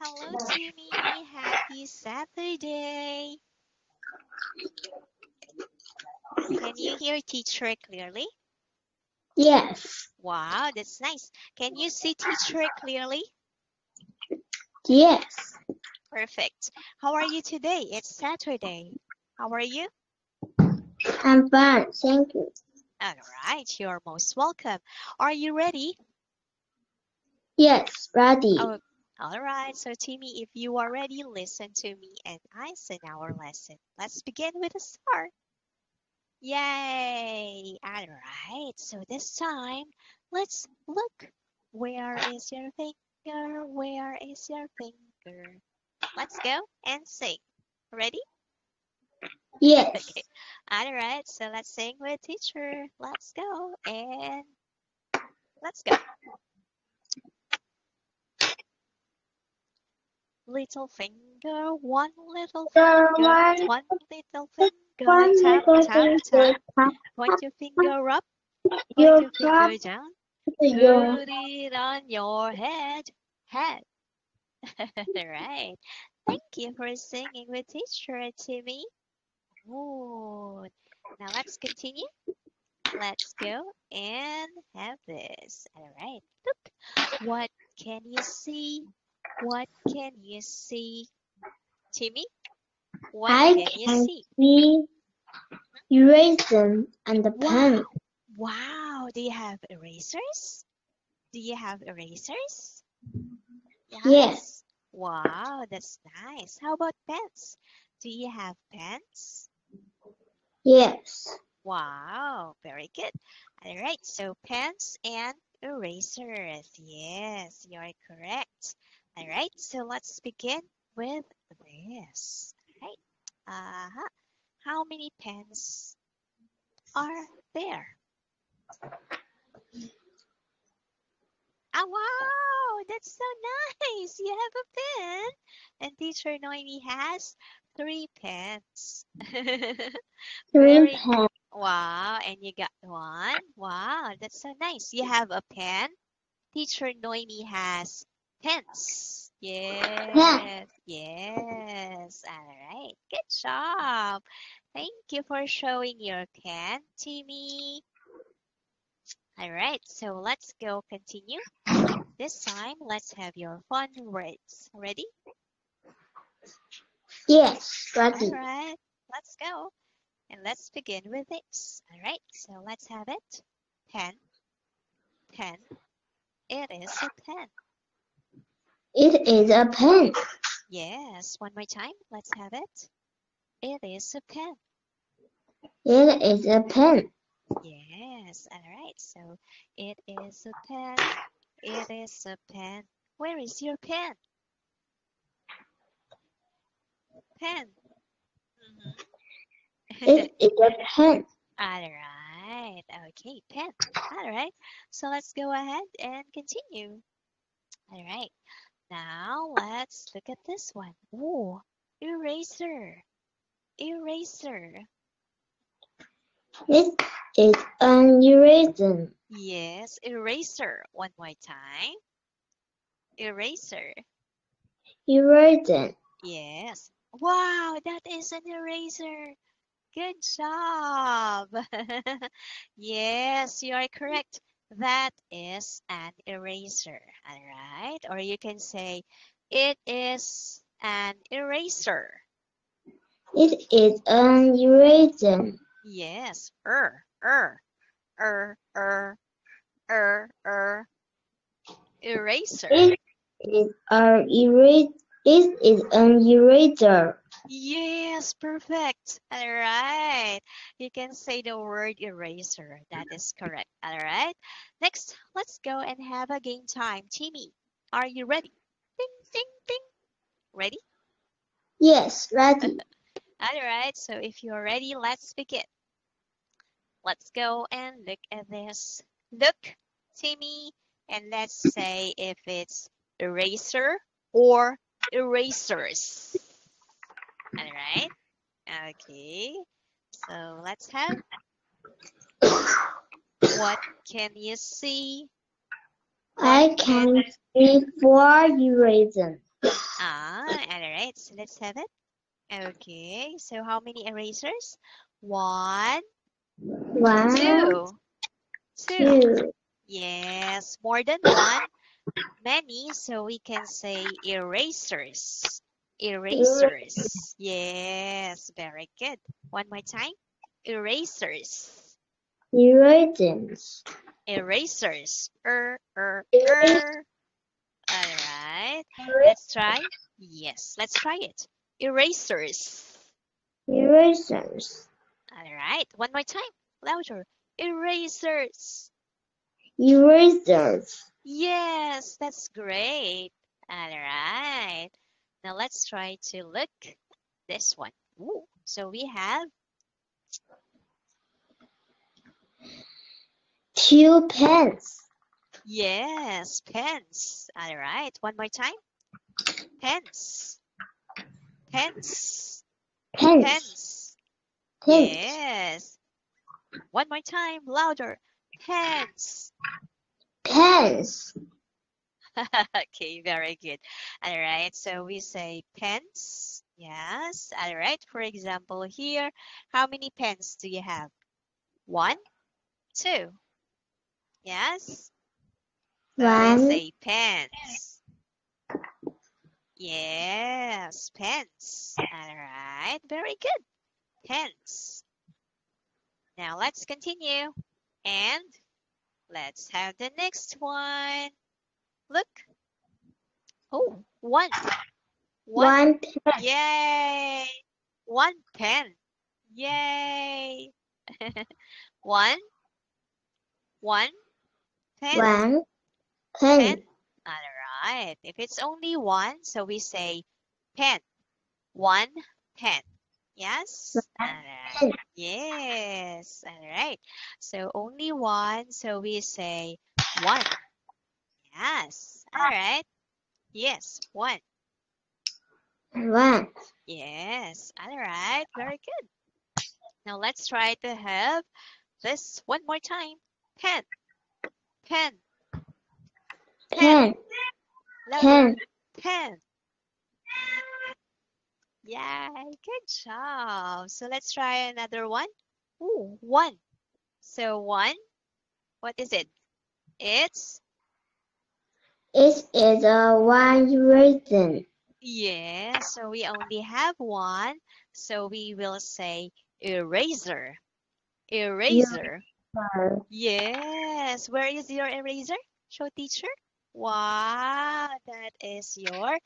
Hello, Jimmy. Happy Saturday. Can you hear teacher clearly? Yes. Wow, that's nice. Can you see teacher clearly? Yes. Perfect. How are you today? It's Saturday. How are you? I'm fine, thank you. All right, you're most welcome. Are you ready? Yes, ready. Oh, all right, so Timmy, if you are ready, listen to me and listen our lesson. Let's begin with a star. Yay! All right, so this time, let's look. Where is your finger? Where is your finger? Let's go and sing. Ready? Yes. Okay. All right, so let's sing with teacher. Let's go and let's go. Little finger, one little finger, one little finger, tap, tap, tap. Point your finger up, point your finger down. Put it on your head, head. Right. Thank you for singing with teacher, Timmy. Good. Now let's continue. Let's go and have this. All right. Look. What can you see? What can you see? Timmy? What can you see? Eraser and the pen. Wow. Wow. Do you have erasers? Do you have erasers? Yes. Yes. Wow. That's nice. How about pens? Do you have pens? Yes. Wow, very good. All right, so pens and erasers. Yes, you're correct. All right, so let's begin with this. All right. How many pens are there? Oh, wow, that's so nice. You have a pen. And teacher Noemi has 3 pens. 3 pens. Wow, and you got 1. Wow, that's so nice. You have a pen. Teacher Noemi has pens. Yes. Yeah. Yes. All right. Good job. Thank you for showing your pen, Timmy. All right. So let's go continue. This time, let's have your fun words. Ready? Yes, ready. All right, let's go. And let's begin with this. All right, so let's have it. Pen. Pen. It is a pen. It is a pen. Yes, one more time. Let's have it. It is a pen. It is a pen. Yes, all right. So, it is a pen. It is a pen. Where is your pen? Pen. Mm-hmm. It is a pen. All right. Okay, pen. All right. So let's go ahead and continue. All right. Now let's look at this one. Oh, eraser. Eraser. This is an eraser. Yes, eraser. One more time. Eraser. Eraser. Yes. Wow, that is an eraser. Good job. Yes, you are correct. That is an eraser. All right. Or you can say, it is an eraser. It is an eraser. Yes. Eraser. It is an eraser. This is an eraser. Yes, perfect. All right. You can say the word eraser. That is correct. All right. Next, let's go and have a game time. Timmy, are you ready? Ding, ding, ding. Ready? Yes, ready. All right. So if you're ready, let's begin. Let's go and look at this. Look, Timmy, and let's say if it's eraser or erasers. All right. Okay. So let's have. What can you see? I can see 4 erasers. Alright, so let's have it. Okay, so how many erasers? One, two. Yes, more than one, many, so we can say erasers. Erasers. Yes, very good. One more time. Erasers. Erasers. Erasers. Alright, let's try. Yes, let's try it. Erasers. Erasers. Alright, one more time. Louder. Erasers. Erasers. Yes, that's great. Alright. Now let's try to look this one. Ooh, so we have two pens. Yes, pens. All right, one more time. Pens. Pens. Pens. Pens. Pens. Yes. One more time, louder. Pens. Pens. Okay, very good. All right, so we say pens. Yes. All right, for example, here, how many pens do you have? One, two. Yes. One. Say pens. Yes, pens. All right, very good. Pens. Now let's continue. And let's have the next one. Look. Oh, one. One pen. Yay. One pen. Yay. One pen. One pen. Pen. All right. If it's only one, so we say pen. One pen. Yes. All right. Yes. All right. So only one, so we say one. Yes. All right. Yes. One. One. Yes. All right. Very good. Now let's try to have this one more time. Pen. Pen. Pen. Pen. Pen. Yeah. Good job. So let's try another one. Ooh, one. So one. What is it? It is a one eraser. Yeah, so we only have one, so we will say eraser. Eraser. Eraser. Yes, where is your eraser? Show teacher. Wow, that is your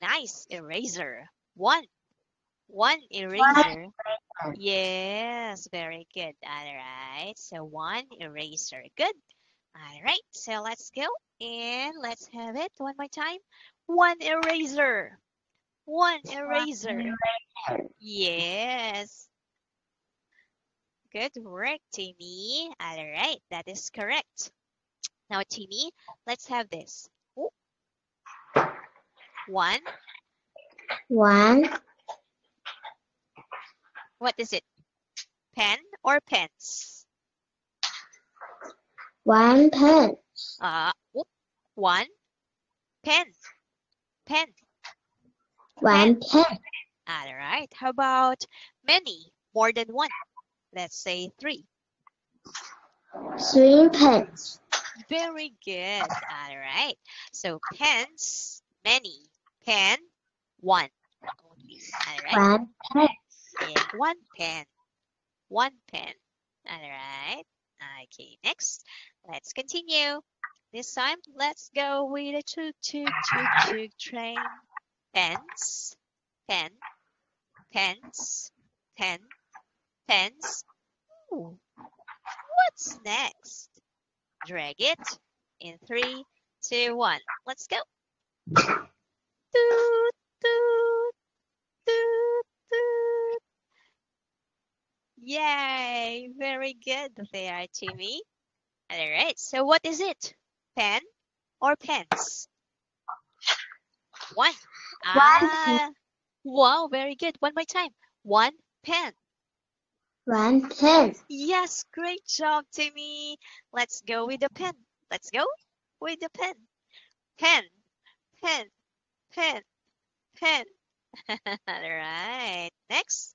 nice eraser. One eraser. One. Yes, very good. All right, so one eraser. Good. All right, so let's go and let's have it one more time. One eraser. One eraser. Yes. Good work, Timmy. All right, that is correct. Now, Timmy, let's have this. Ooh. One. One. What is it? Pen or pens? One pen. One pen. Pen. One pen. All right. How about many? More than one. Let's say three. Three pens. Very good. All right. So pens, many. Pen, one. All right. One pen. Yeah, one pen. One pen. All right. Okay, next, let's continue. This time, let's go with a choo choo choo choo train. Pens, pen, pens, pen, pens. Ooh. What's next? Drag it in 3, 2, 1. Let's go. Toot, toot, toot, toot. Yay, very good there, Timmy. All right, so what is it? Pen or pens? One. Wow, very good. One more time. One pen. One pen. Yes, great job, Timmy. Let's go with the pen. Let's go with the pen. Pen, pen, pen, 10. Alright, next.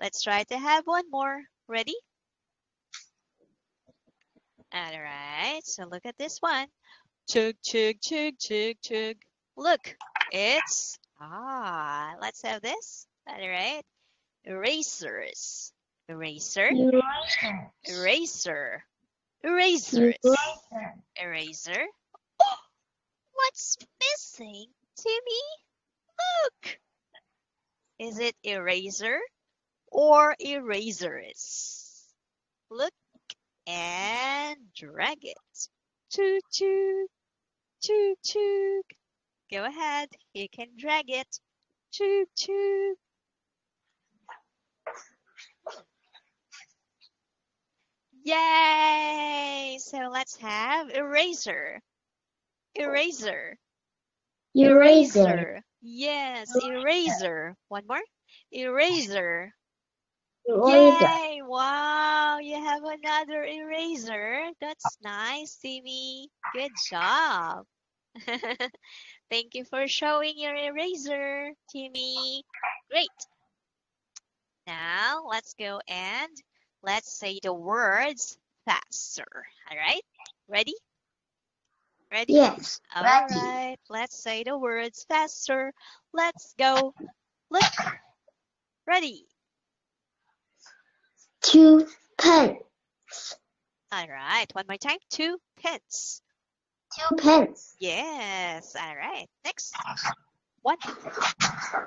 Let's try to have one more. Ready? Alright, so look at this one. Chug, chug, chug, chug, chug. Look, it's... let's have this. Alright. Erasers. Eraser. Eraser. Erasers. Eraser. Oh, what's missing, Timmy? Look. Is it eraser or erasers? Look and drag it. Chook, chook, chook, chook. Go ahead. You can drag it. Chook, chook. Yay! So let's have eraser. Eraser. Eraser. Eraser. Yes, eraser. One more. Eraser. Eraser. Yay! Wow, you have another eraser. That's nice, Timmy. Good job. Thank you for showing your eraser, Timmy. Great. Now let's go and let's say the words faster. All right? Ready? Ready? Yes. All right. Let's say the words faster. Let's go. Look. Ready? 2 pence. All right. One more time. 2 pence. 2 pence. Yes. All right. Next. 1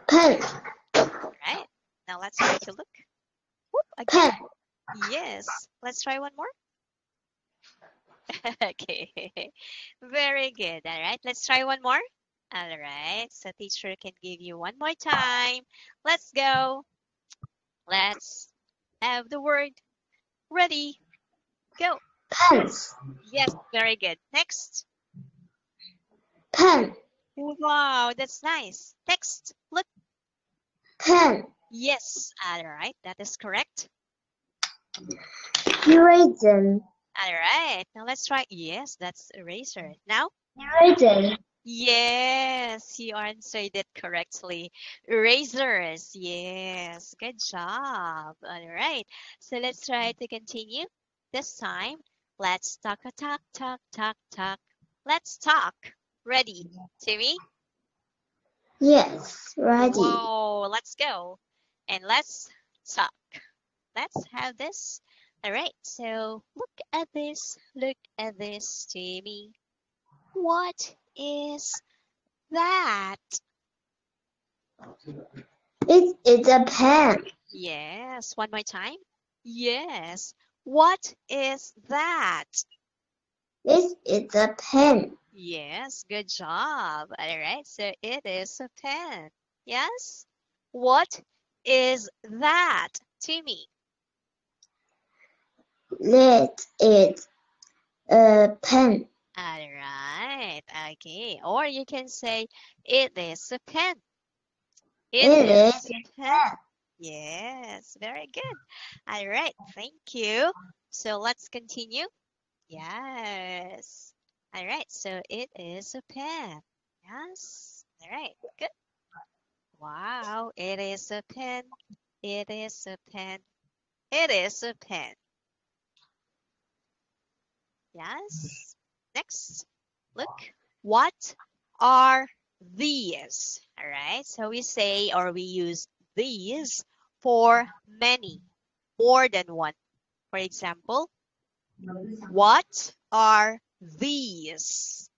pence. All right. Now let's try to look. Whoop, again. Pen. Yes, let's try one more. Okay, very good. All right, let's try one more. All right, so teacher can give you one more time. Let's go. Let's have the word. Ready, go. Pens. Yes, very good. Next. Pen. Wow, that's nice. Next, look. Pen. Yes, all right, that is correct. Eraser. All right, now let's try. Yes, that's eraser. Now, eraser. Yes, you answered it correctly. Erasers. Yes, good job. All right, so let's try to continue. This time, let's talk, talk, talk, talk, talk. Let's talk. Ready, Timmy? Yes, ready. Whoa, let's go and let's talk. Let's have this. All right, so look at this. Look at this, Timmy. What is that? It's a pen. Yes, one more time. Yes. What is that? It's a pen. Yes, good job. All right, so it is a pen. Yes. What is that, Timmy? Let it a pen. All right. Okay. Or you can say it is a pen. It is a pen. Yes. Very good. All right. Thank you. So let's continue. Yes. All right. So it is a pen. Yes. All right. Good. Wow. It is a pen. It is a pen. It is a pen. Yes. Next, look. What are these? All right. So we say or we use these for many, more than one. For example, what are these?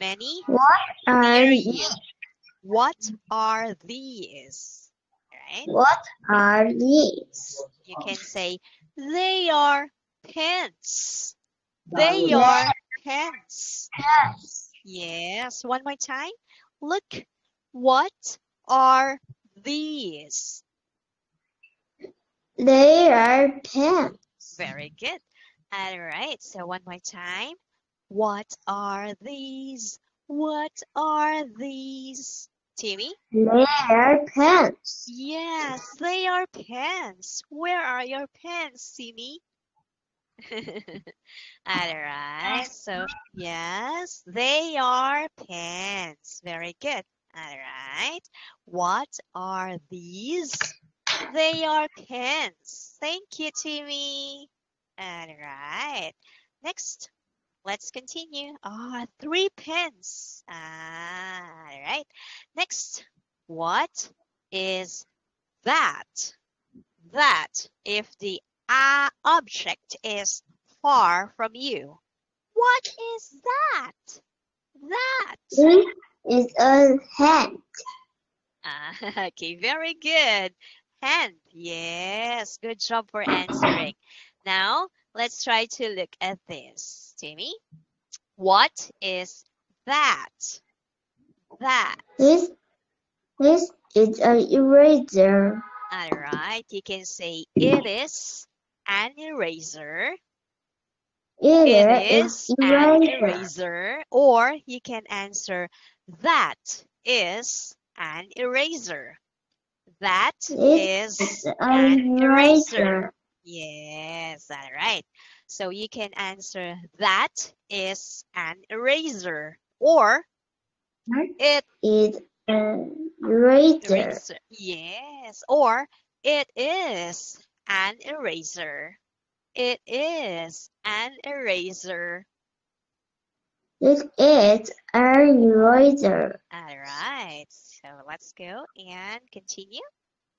Many. What are these? All right. What are these? You can say they are pens. They are pens. Yes. Yes. One more time. Look. What are these? They are pens. Very good. All right. So one more time. What are these? What are these? Timmy? They are pens. Yes. They are pens. Where are your pens, Timmy? All right, so yes, they are pens. Very good. All right. What are these? They are cans. Thank you, Timmy. All right. Next, let's continue. Oh, 3 pens. All right. Next, what is that? That if the object is far from you. What is that? That is a hand. Okay, very good. Hand. Yes, good job for answering. Now, let's try to look at this. Timmy, what is that? That. This is an eraser. All right, you can say it is an eraser. It is an eraser. Or you can answer, that is an eraser. That is an eraser. Yes, all right. So you can answer, that is an eraser. Or, it is an eraser. Yes, or, it is an eraser. It is an eraser. It is an eraser. All right. So let's go and continue.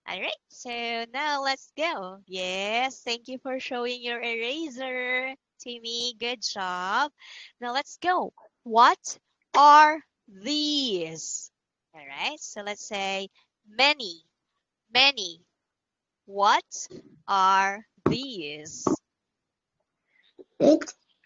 All right. So now let's go. Yes. Thank you for showing your eraser, Timmy. Good job. Now let's go. What are these? All right. So let's say many. Many. What are these?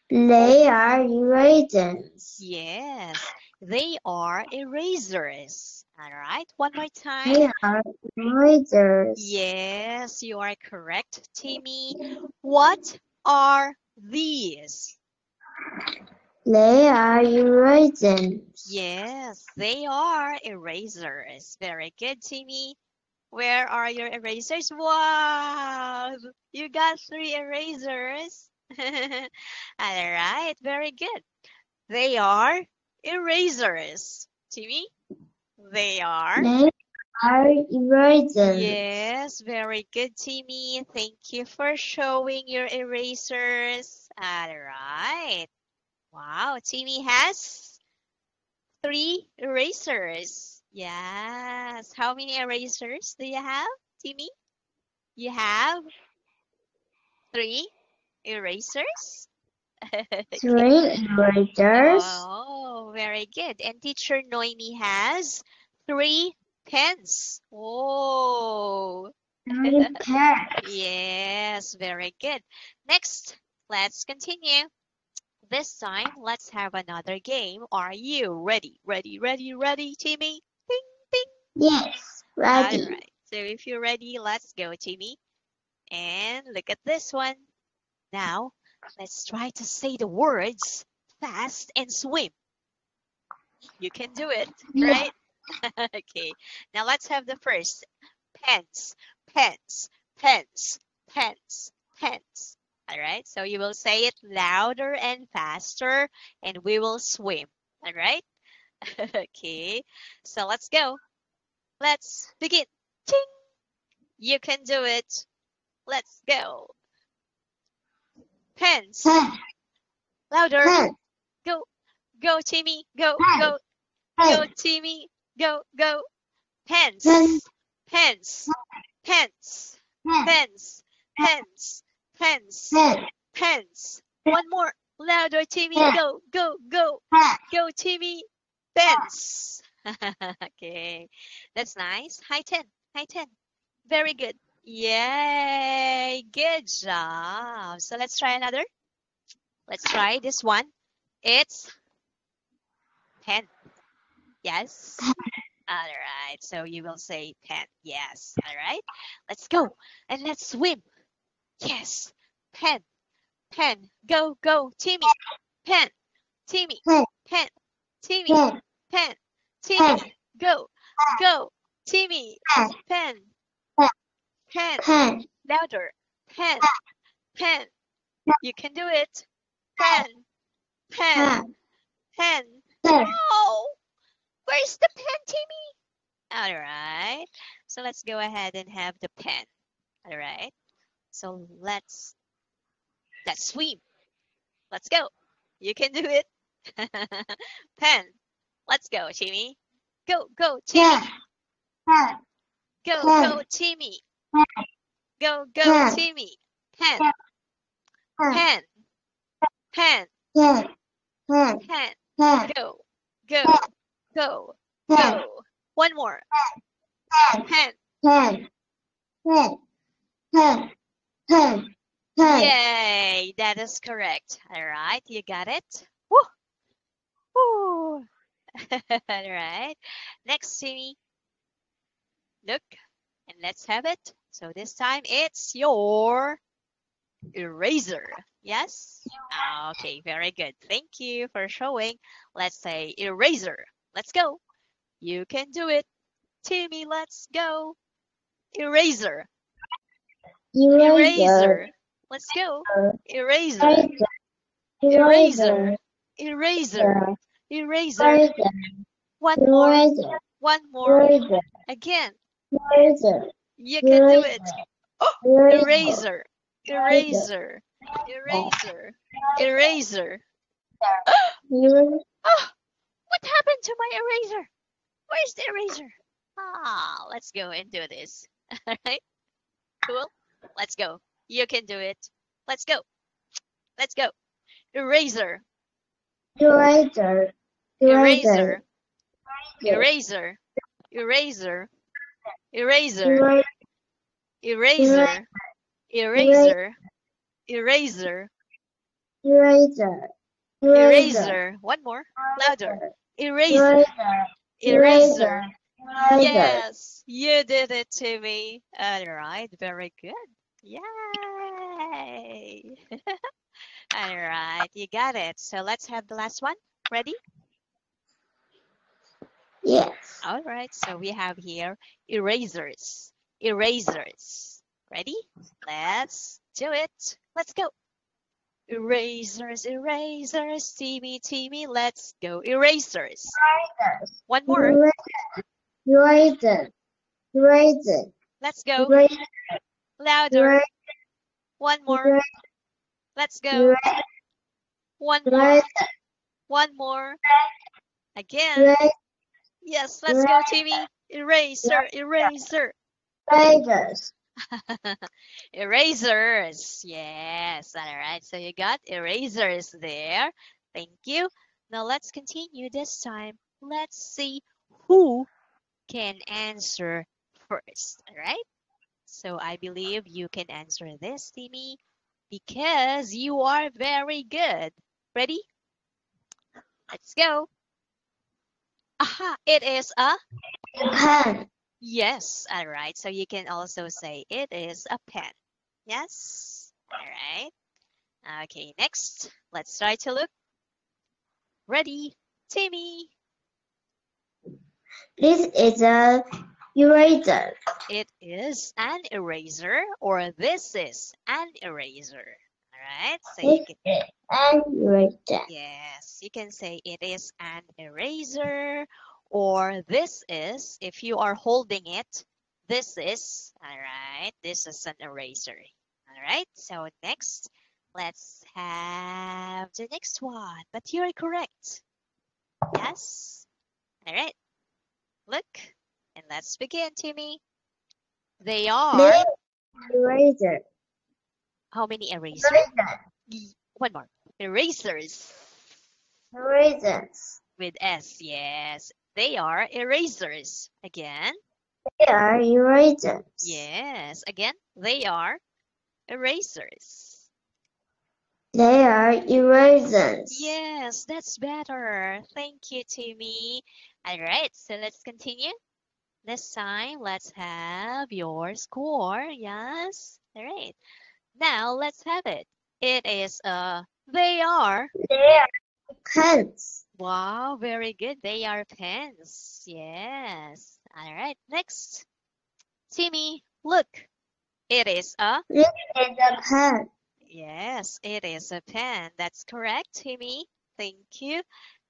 They are erasers. Yes, they are erasers. All right, one more time. They are erasers. Yes, you are correct, Timmy. What are these? They are erasers. Yes, they are erasers. Very good, Timmy. Where are your erasers? Wow, you got 3 erasers. All right, very good. They are erasers. Timmy, they are erasers. Yes, very good, Timmy. Thank you for showing your erasers. All right. Wow, Timmy has 3 erasers. Yes. How many erasers do you have, Timmy? You have 3 erasers? 3 erasers. Oh, very good. And teacher Noemi has 3 pens. Oh. 3 pens. Yes, very good. Next, let's continue. This time, let's have another game. Are you ready? Ready, Timmy? Yes, ready. All right. So if you're ready, let's go, Timmy. And look at this one. Now, let's try to say the words fast and swim. You can do it, right? Yeah. Okay. Now let's have the first. Pens. All right. So you will say it louder and faster, and we will swim. All right? Okay. So let's go. Let's begin. Ting. You can do it. Let's go. Pens. Pen. Louder. Pen. Go. Go, Timmy. Go. Pen. Go. Pen. Go, Timmy. Go. Go. Pens. Pen. Pens. Pens. Pen. Pens. Pen. Pens. Pens. Pen. Pens. Pen. One more. Louder, Timmy. Pen. Go. Go. Go. Pen. Go, Timmy. Pens. Okay, that's nice. High 10. Very good. Yay, good job. So let's try another. Let's try this one. It's pen. Yes. All right. So you will say pen. Yes. All right. Let's go and let's swim. Yes. Pen. Go, Timmy. Pen. Timmy. Pen. Timmy. Pen. Timmy, go, Timmy, pen, louder, pen, you can do it, pen, no, Where's the pen, Timmy? All right. So let's go ahead and have the pen. All right. So let's swim. Let's go. You can do it. Pen. Let's go, Timmy. Go, go, Timmy. Pen. Go, go, Timmy. Go, go, Timmy. Pen. Pen. Pen. Pen. Go, go, go, go. One more. Pen. Yay, that is correct. All right, you got it. Woo. Woo. All right. Next, Timmy. Look, and let's have it. So this time it's your eraser. Yes? Okay, very good. Thank you for showing. Let's say eraser. Let's go. You can do it. Timmy, let's go. Eraser. Eraser. Eraser. Let's go. Eraser. Eraser. Eraser. Eraser. One more. One more. Again. Eraser. You can do it. Oh, eraser. Eraser. Eraser. Eraser. Oh, what happened to my eraser? Where's the eraser? Ah, let's go and do this. All right. Cool. Let's go. You can do it. Let's go. Let's go. Eraser. Eraser. Eraser. Eraser. Eraser. Eraser. Eraser. Eraser. Eraser. Eraser. Eraser. One more. Louder. Eraser. Eraser. Yes, you did it, Timmy. All right, very good. Yay. All right, you got it. So let's have the last one. Ready? Yes. All right, so we have here erasers. Erasers. Ready? Let's do it. Let's go. Erasers, erasers, Timmy, Timmy, let's go. Erasers. Erasers. One more. Eraser. Eraser. Let's go. Eraser. Louder. Eraser. One more. Eraser. Let's go. Eraser. One more. Eraser. One more. Again. Eraser. Yes, let's eraser. Go, Timmy. Eraser. Eraser. Erasers. Erasers. Yes. All right. So you got erasers there. Thank you. Now let's continue this time. Let's see who can answer first. All right. So I believe you can answer this, Timmy, because you are very good. Ready? Let's go. Aha, it is a pen. Yes. All right. So you can also say it is a pen. Yes. All right. Okay. Next, let's try to look. Ready, Timmy. This is a eraser. It is an eraser, or this is an eraser. All right. So this you can, is an eraser. Yes, you can say it is an eraser, or this is, if you are holding it, this is. All right. This is an eraser. All right. So next, let's have the next one. But you are correct. Yes. All right. Look, and let's begin, Timmy. They are eraser. How many erasers? Eraser. One more. Erasers. Erasers. With S, yes. They are erasers. Again. They are erasers. Yes. Again, they are erasers. They are erasers. Yes, that's better. Thank you, Timmy. All right, so let's continue. This time, let's have your score. Yes. All right. Now, let's have it. It is a... They are... They are pens. Wow, very good. They are pens. Yes. All right, next. Timmy, look. It is a... It is a pen. Yes, it is a pen. That's correct, Timmy. Thank you.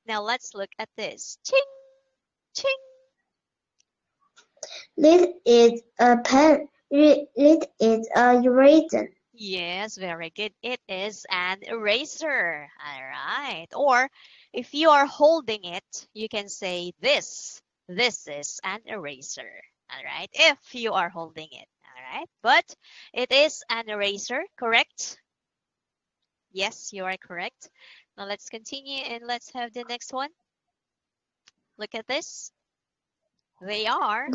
Now let's look at this. Ching! Ching. It is a eraser. Yes, very good. It is an eraser. All right. Or if you are holding it, you can say this is an eraser. All right. If you are holding it. All right. But it is an eraser, correct? Yes, you are correct. Now let's continue and let's have the next one. Look at this. They are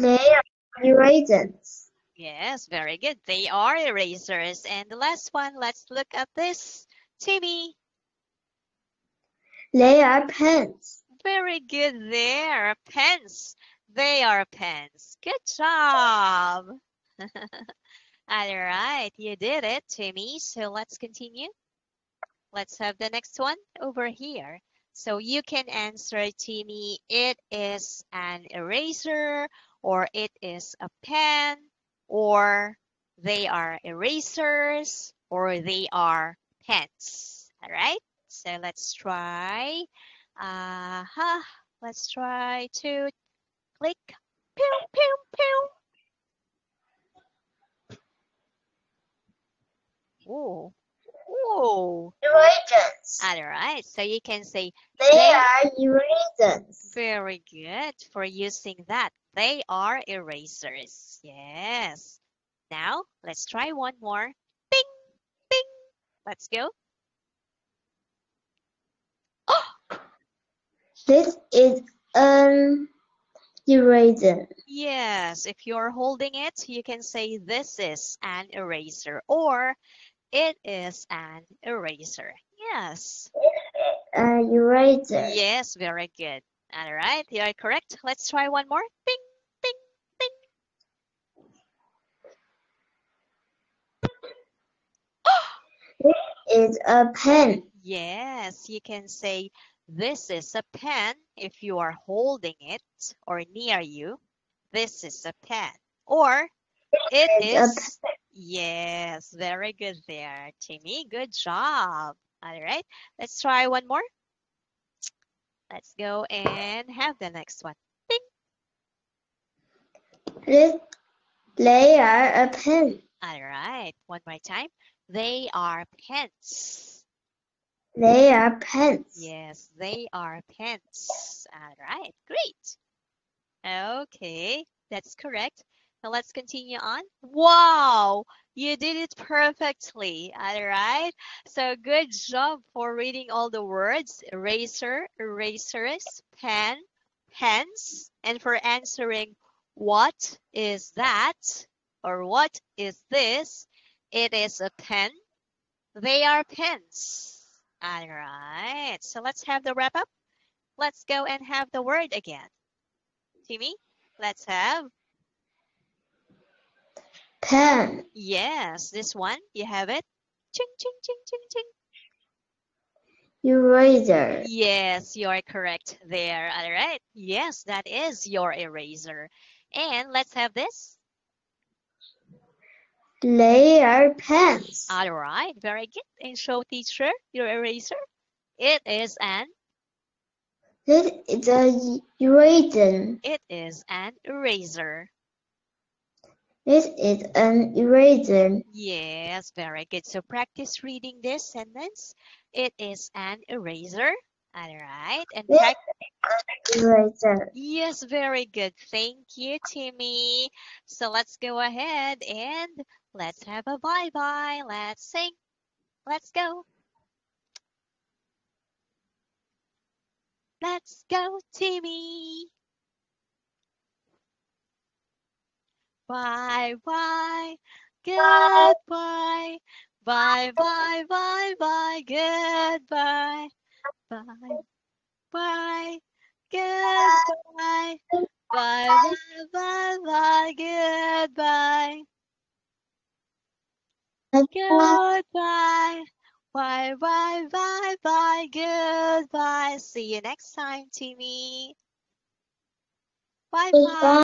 erasers. Yes, very good. They are erasers. And the last one, let's look at this. Timmy. They are pens. Very good there. Pens. They are pens. Good job. All right. You did it, Timmy. So let's continue. Let's have the next one over here. So you can answer, Timmy, it is an eraser, or it is a pen, or they are erasers, or they are pens. All right. So let's try. Let's try to click. Pew, pew, pew. Oh. Oh, erasers. All right, so you can say they are erasers. Very good for using that. They are erasers. Yes. Now let's try one more. Bing, bing. Let's go. Oh, this is eraser. Yes. If you're holding it, you can say this is an eraser, or it is an eraser. Yes. Eraser. Yes, very good. All right, you are correct. Let's try one more. Bing, bing, bing. Oh! This is a pen. Yes, you can say this is a pen if you are holding it or near you. This is a pen. Or it is a pen. Yes, very good there, Timmy. Good job. All right, let's try one more. Let's go and have the next one. Bing. They are a pen. All right, one more time. They are pens. They are pens. Yes, they are pens. All right, great. Okay, that's correct. Now let's continue on. Wow, you did it perfectly. All right. So good job for reading all the words. Eraser, erasers, pen, pens. And for answering, what is that? Or what is this? It is a pen. They are pens. All right. So let's have the wrap up. Let's go and have the word again. Timmy, let's have. Pen. Yes, this one. You have it. Ching, ching, ching, ching, ching. Eraser. Yes, you are correct there. All right. Yes, that is your eraser. And let's have this. They are pens. All right. Very good. And show teacher your eraser. It is an. It is an eraser. It is an eraser. This is an eraser. Yes, very good. So practice reading this sentence. It is an eraser. All right. And eraser. Yes, very good. Thank you, Timmy. So let's go ahead and let's have a bye-bye. Let's sing. Let's go. Let's go, Timmy. Bye bye, goodbye. Bye bye, bye bye, goodbye. Bye bye, goodbye. Bye bye, bye bye, goodbye. Goodbye. Bye bye, bye bye, goodbye. See you next time, Timmy. Bye bye.